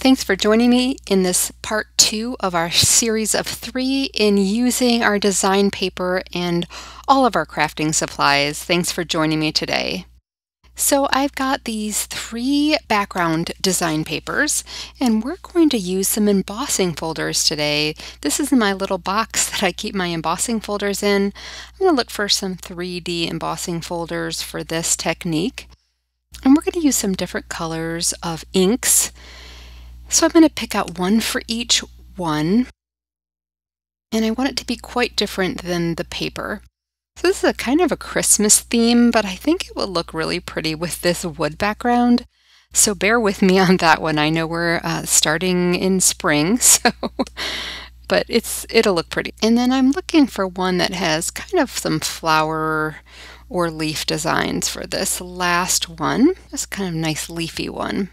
Thanks for joining me in this part 2 of our series of 3 in using our design paper and all of our crafting supplies. Thanks for joining me today. So I've got these 3 background design papers, and we're going to use some embossing folders today. This is my little box that I keep my embossing folders in. I'm going to look for some 3D embossing folders for this technique. And we're going to use some different colors of inks. So I'm going to pick out one for each one, and I want it to be quite different than the paper. So this is a kind of a Christmas theme, but I think it will look really pretty with this wood background. So bear with me on that one. I know we're starting in spring, so but it'll look pretty. And then I'm looking for one that has kind of some flower or leaf designs for this last one. That's kind of nice leafy one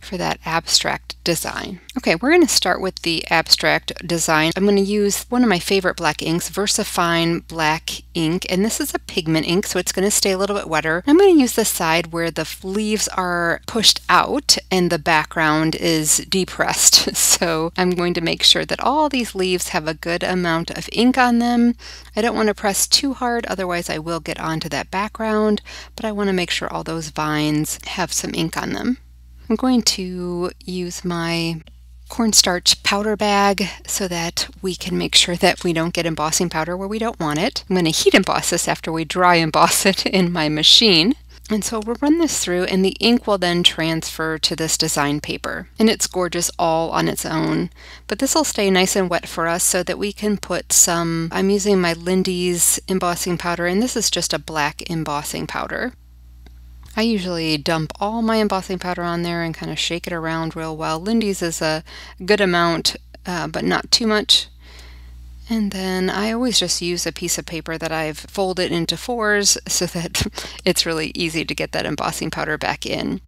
for that abstract design. Okay, we're going to start with the abstract design. I'm going to use one of my favorite black inks, VersaFine black ink, and this is a pigment ink, so it's going to stay a little bit wetter. I'm going to use the side where the leaves are pushed out and the background is depressed. So I'm going to make sure that all these leaves have a good amount of ink on them. I don't want to press too hard, otherwise I will get onto that background, but I want to make sure all those vines have some ink on them. I'm going to use my cornstarch powder bag so that we can make sure that we don't get embossing powder where we don't want it. I'm going to heat emboss this after we dry emboss it in my machine. And so we'll run this through, and the ink will then transfer to this design paper. And it's gorgeous all on its own. But this will stay nice and wet for us so that we can put some... I'm using my Lindy's embossing powder, and this is just a black embossing powder. I usually dump all my embossing powder on there and kind of shake it around real well. Lindy's is a good amount, but not too much. And then I always just use a piece of paper that I've folded into 4s so that it's really easy to get that embossing powder back in.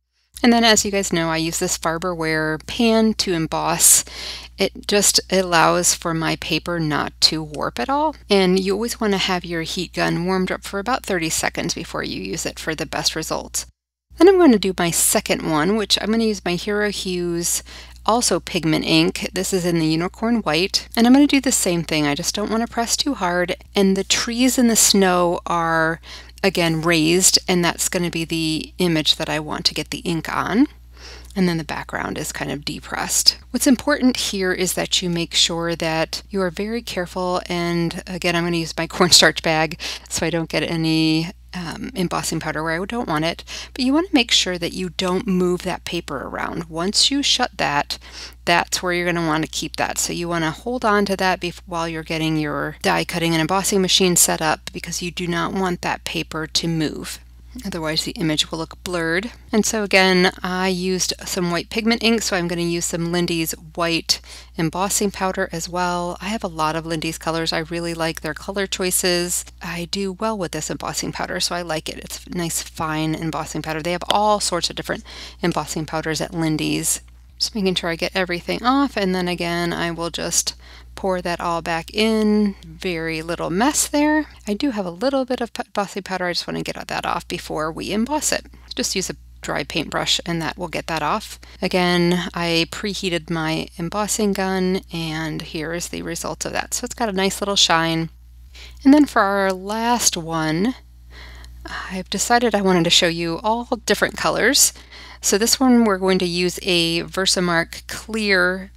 And then, as you guys know, I use this Farberware pan to emboss. It just allows for my paper not to warp at all. And you always want to have your heat gun warmed up for about 30 seconds before you use it for the best results. Then I'm going to do my second one, which I'm going to use my Hero Hues, also pigment ink. This is in the unicorn white. And I'm going to do the same thing. I just don't want to press too hard. And the trees and the snow are, again, raised, and that's going to be the image that I want to get the ink on. And then the background is kind of depressed. What's important here is that you make sure that you are very careful, and again, I'm going to use my cornstarch bag so I don't get any embossing powder where I don't want it, but you want to make sure that you don't move that paper around. Once you shut that, that's where you're going to want to keep that. So you want to hold on to that while you're getting your die cutting and embossing machine set up, because you do not want that paper to move. Otherwise the image will look blurred. And so again, I used some white pigment ink, so I'm going to use some Lindy's white embossing powder as well. I have a lot of Lindy's colors. I really like their color choices. I do well with this embossing powder, so I like it. It's a nice fine embossing powder. They have all sorts of different embossing powders at Lindy's. Just making sure I get everything off, and then again I will just pour that all back in. Very little mess there. I do have a little bit of embossing powder. I just want to get that off before we emboss it. Just use a dry paintbrush and that will get that off. Again, I preheated my embossing gun, and here is the result of that. So it's got a nice little shine. And then for our last one, I've decided I wanted to show you all different colors. So this one we're going to use a Versamark clear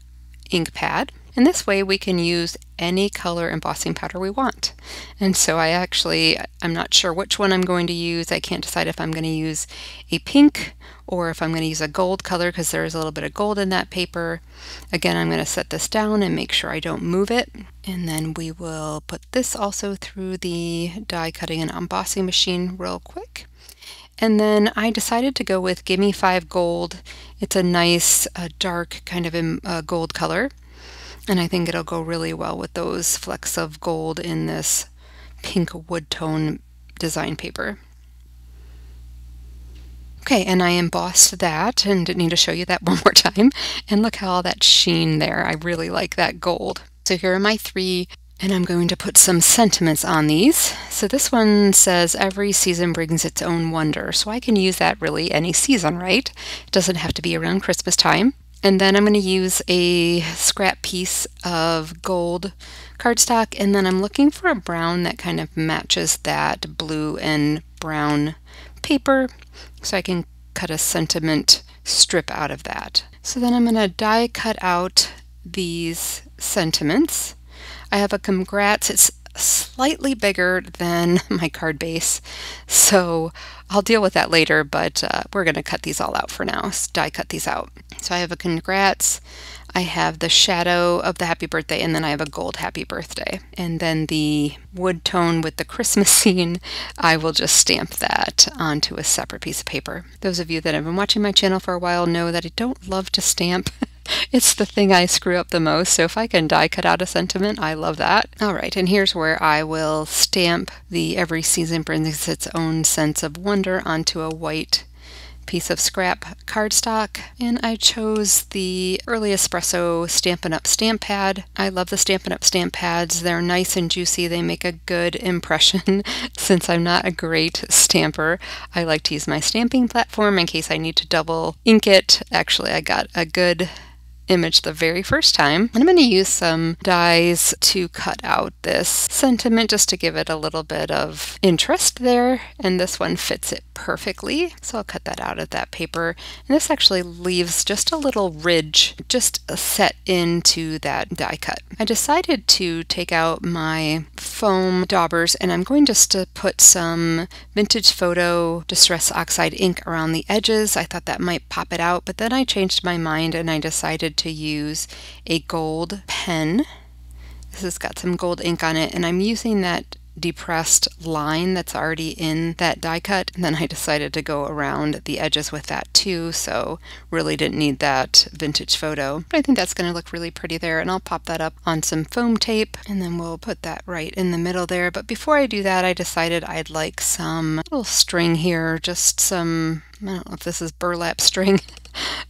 ink pad. And this way we can use any color embossing powder we want. And so I'm not sure which one I'm going to use. I can't decide if I'm going to use a pink or if I'm going to use a gold color, because there is a little bit of gold in that paper. Again, I'm going to set this down and make sure I don't move it. And then we will put this also through the die cutting and embossing machine real quick. And then I decided to go with Gimme 5 Gold. It's a nice dark kind of gold color. And I think it'll go really well with those flecks of gold in this pink wood tone design paper. Okay, and I embossed that, and didn't need to show you that one more time. And look how all that sheen there. I really like that gold. So here are my 3, and I'm going to put some sentiments on these. So this one says, "Every season brings its own wonder." So I can use that really any season, right? It doesn't have to be around Christmas time. And then I'm going to use a scrap piece of gold cardstock, and then I'm looking for a brown that kind of matches that blue and brown paper, so I can cut a sentiment strip out of that. So then I'm going to die cut out these sentiments. I have a congrats. It's slightly bigger than my card base, so I'll deal with that later, but we're going to cut these all out for now, so die cut these out. So I have a congrats, I have the shadow of the happy birthday, and then I have a gold happy birthday. And then the wood tone with the Christmas scene, I will just stamp that onto a separate piece of paper. Those of you that have been watching my channel for a while know that I don't love to stamp. It's the thing I screw up the most, so if I can die cut out a sentiment, I love that. Alright, and here's where I will stamp the every season brings its own sense of wonder onto a white piece of scrap cardstock, and I chose the Early Espresso Stampin' Up stamp pad. I love the Stampin' Up stamp pads. They're nice and juicy. They make a good impression. Since I'm not a great stamper, I like to use my stamping platform in case I need to double ink it. Actually, I got a good image the very first time. And I'm going to use some dies to cut out this sentiment just to give it a little bit of interest there, and this one fits it perfectly. So I'll cut that out of that paper, and this actually leaves just a little ridge just set into that die cut. I decided to take out my foam daubers, and I'm going just to put some Vintage Photo Distress Oxide ink around the edges. I thought that might pop it out, but then I changed my mind and I decided to use a gold pen. This has got some gold ink on it, and I'm using that depressed line that's already in that die cut, and then I decided to go around the edges with that too, so really didn't need that vintage photo. But I think that's going to look really pretty there, and I'll pop that up on some foam tape, and then we'll put that right in the middle there. But before I do that, I decided I'd like some little string here, just some, I don't know if this is burlap string,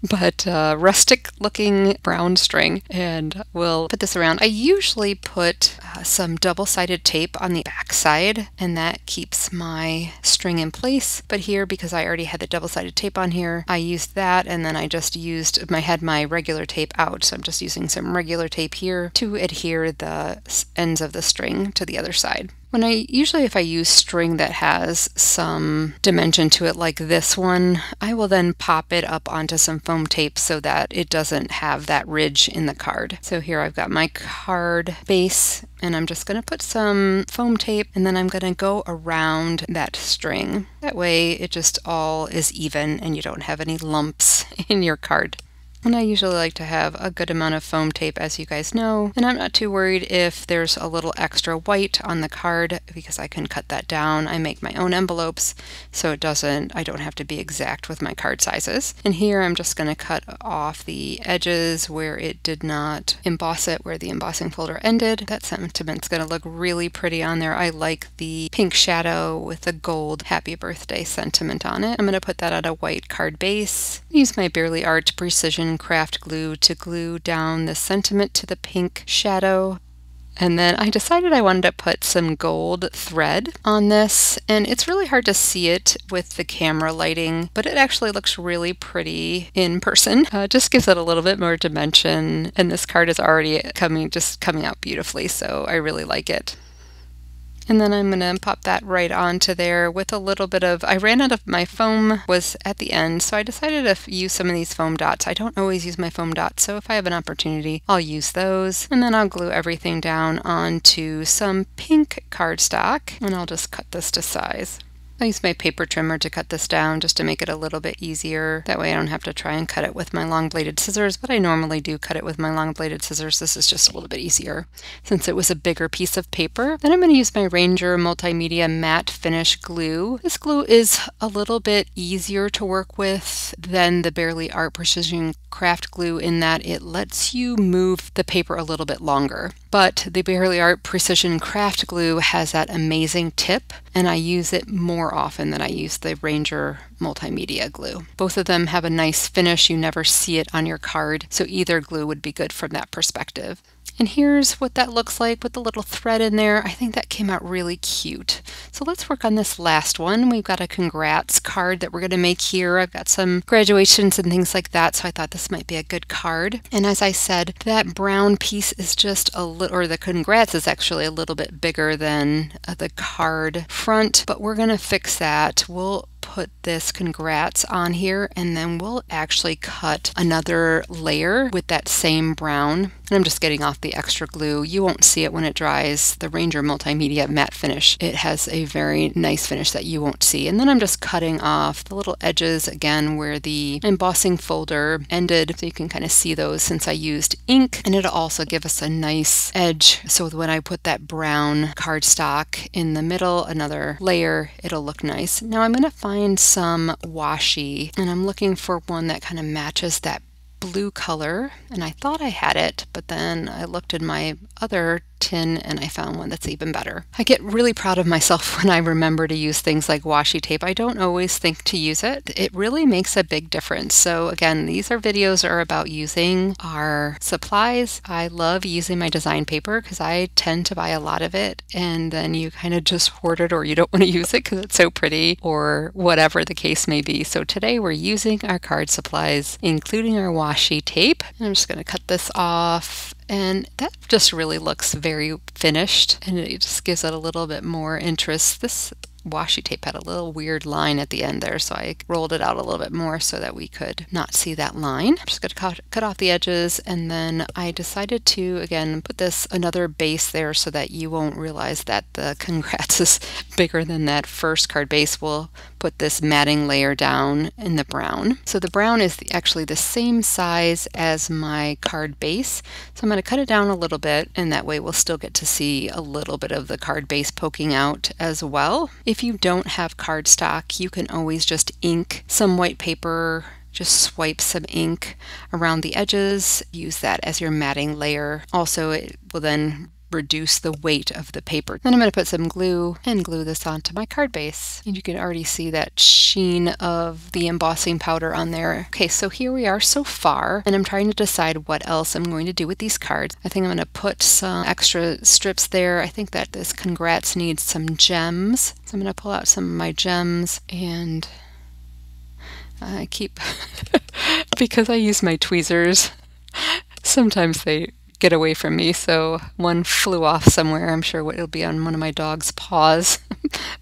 but rustic looking brown string, and we'll put this around. I usually put some double-sided tape on the back side, and that keeps my string in place, but here, because I already had the double-sided tape on here, I used that, and then I just used my regular tape out, so I'm just using some regular tape here to adhere the ends of the string to the other side. When if I use string that has some dimension to it like this one, I will then pop it up onto some foam tape so that it doesn't have that ridge in the card. So here I've got my card base, and I'm just going to put some foam tape, and then I'm going to go around that string. That way it just all is even and you don't have any lumps in your card. And I usually like to have a good amount of foam tape, as you guys know, and I'm not too worried if there's a little extra white on the card because I can cut that down. I make my own envelopes, so I don't have to be exact with my card sizes. And here I'm just going to cut off the edges where it did not emboss it, where the embossing folder ended. That sentiment's going to look really pretty on there. I like the pink shadow with the gold happy birthday sentiment on it. I'm going to put that on a white card base. Use my Bearly Art Precision craft glue to glue down the sentiment to the pink shadow. And then I decided I wanted to put some gold thread on this, and it's really hard to see it with the camera lighting, but it actually looks really pretty in person. Just gives it a little bit more dimension, and this card is already coming out beautifully, so I really like it. And then I'm going to pop that right onto there with a little bit of, I ran out of my foam was at the end, so I decided to use some of these foam dots. I don't always use my foam dots, so if I have an opportunity, I'll use those. And then I'll glue everything down onto some pink cardstock, and I'll just cut this to size. I use my paper trimmer to cut this down just to make it a little bit easier. That way I don't have to try and cut it with my long-bladed scissors, but I normally do cut it with my long-bladed scissors. This is just a little bit easier since it was a bigger piece of paper. Then I'm going to use my Ranger Multimedia Matte Finish Glue. This glue is a little bit easier to work with than the Bearly Art Precision Craft Glue in that it lets you move the paper a little bit longer. But the Bearly Art Precision Craft Glue has that amazing tip, and I use it more often than I use the Ranger Multimedia glue. Both of them have a nice finish. You never see it on your card, so either glue would be good from that perspective. And here's what that looks like with the little thread in there. I think that came out really cute. So let's work on this last one. We've got a congrats card that we're going to make here. I've got some graduations and things like that, so I thought this might be a good card. And as I said, that brown piece is just a little, or the congrats is actually a little bit bigger than the card front, but we're going to fix that. We'll put this congrats on here, and then we'll actually cut another layer with that same brown. And I'm just getting off the extra glue. You won't see it when it dries. The Ranger Multimedia Matte Finish, it has a very nice finish that you won't see. And then I'm just cutting off the little edges again where the embossing folder ended, so you can kind of see those since I used ink, and it'll also give us a nice edge. So when I put that brown cardstock in the middle, another layer, it'll look nice. Now I'm going to find some washi, and I'm looking for one that kind of matches that blue color, and I thought I had it, but then I looked in my other tin and I found one that's even better. I get really proud of myself when I remember to use things like washi tape. I don't always think to use it. It really makes a big difference. So again, these videos are about using our supplies. I love using my design paper because I tend to buy a lot of it, and then you kind of just hoard it, or you don't want to use it because it's so pretty or whatever the case may be. So today we're using our card supplies, including our washi tape. And I'm just going to cut this off. And that just really looks very finished, and it just gives it a little bit more interest. This washi tape had a little weird line at the end there, so I rolled it out a little bit more so that we could not see that line. I'm just going to cut off the edges, and then I decided to, again, put this another base there so that you won't realize that the congrats is bigger than that first card base. We'll put this matting layer down in the brown. So the brown is actually the same size as my card base, so I'm going to cut it down a little bit, and that way we'll still get to see a little bit of the card base poking out as well. If you don't have cardstock, you can always just ink some white paper, just swipe some ink around the edges, use that as your matting layer. Also, it will then reduce the weight of the paper. Then I'm going to put some glue and glue this onto my card base. And you can already see that sheen of the embossing powder on there. Okay, so here we are so far, and I'm trying to decide what else I'm going to do with these cards. I think I'm going to put some extra strips there. I think that this congrats needs some gems. So I'm going to pull out some of my gems, and I keep, because I use my tweezers, sometimes they get away from me, so one flew off somewhere. I'm sure it'll be on one of my dog's paws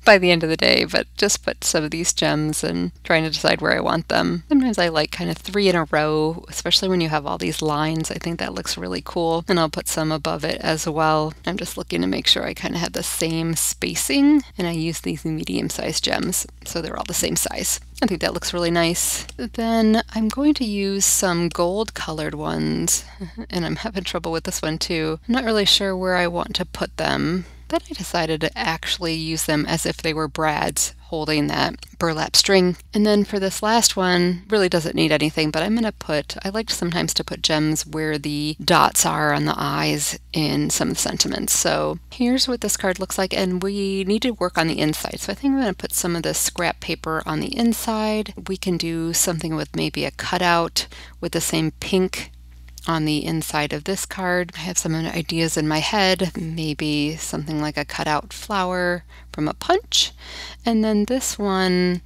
by the end of the day, but just put some of these gems and trying to decide where I want them. Sometimes I like kind of three in a row, especially when you have all these lines. I think that looks really cool, and I'll put some above it as well. I'm just looking to make sure I kind of have the same spacing, and I use these medium-sized gems, so they're all the same size. I think that looks really nice. Then I'm going to use some gold colored ones, and I'm having trouble with this one too. I'm not really sure where I want to put them. Then I decided to actually use them as if they were brads holding that burlap string. And then for this last one, really doesn't need anything, but I'm going to put, I like sometimes to put gems where the dots are on the eyes in some of the sentiments. So here's what this card looks like, and we need to work on the inside. So I think I'm going to put some of this scrap paper on the inside. We can do something with maybe a cutout with the same pink on the inside of this card. I have some ideas in my head, maybe something like a cutout flower from a punch. And then this one,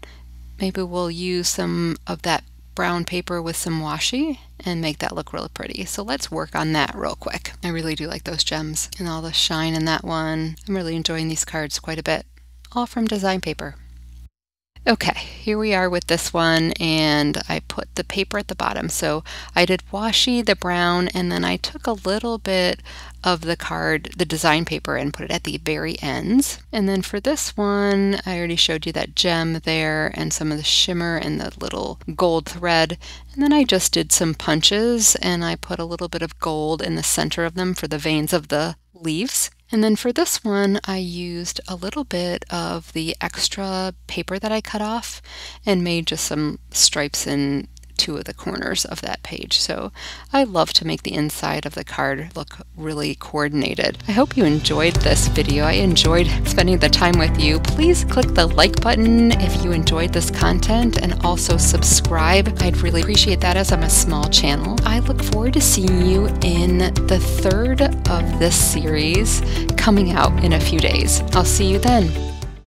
maybe we'll use some of that brown paper with some washi and make that look really pretty. So let's work on that real quick. I really do like those gems and all the shine in that one. I'm really enjoying these cards quite a bit, all from design paper. Okay, here we are with this one, and I put the paper at the bottom. So I did washi, the brown, and then I took a little bit of the card, the design paper, and put it at the very ends. And then for this one, I already showed you that gem there and some of the shimmer and the little gold thread. And then I just did some punches, and I put a little bit of gold in the center of them for the veins of the leaves. And then for this one, I used a little bit of the extra paper that I cut off and made just some stripes and two of the corners of that page. So I love to make the inside of the card look really coordinated. I hope you enjoyed this video. I enjoyed spending the time with you. Please click the like button if you enjoyed this content, and also subscribe. I'd really appreciate that, as I'm a small channel. I look forward to seeing you in the third of this series coming out in a few days. I'll see you then.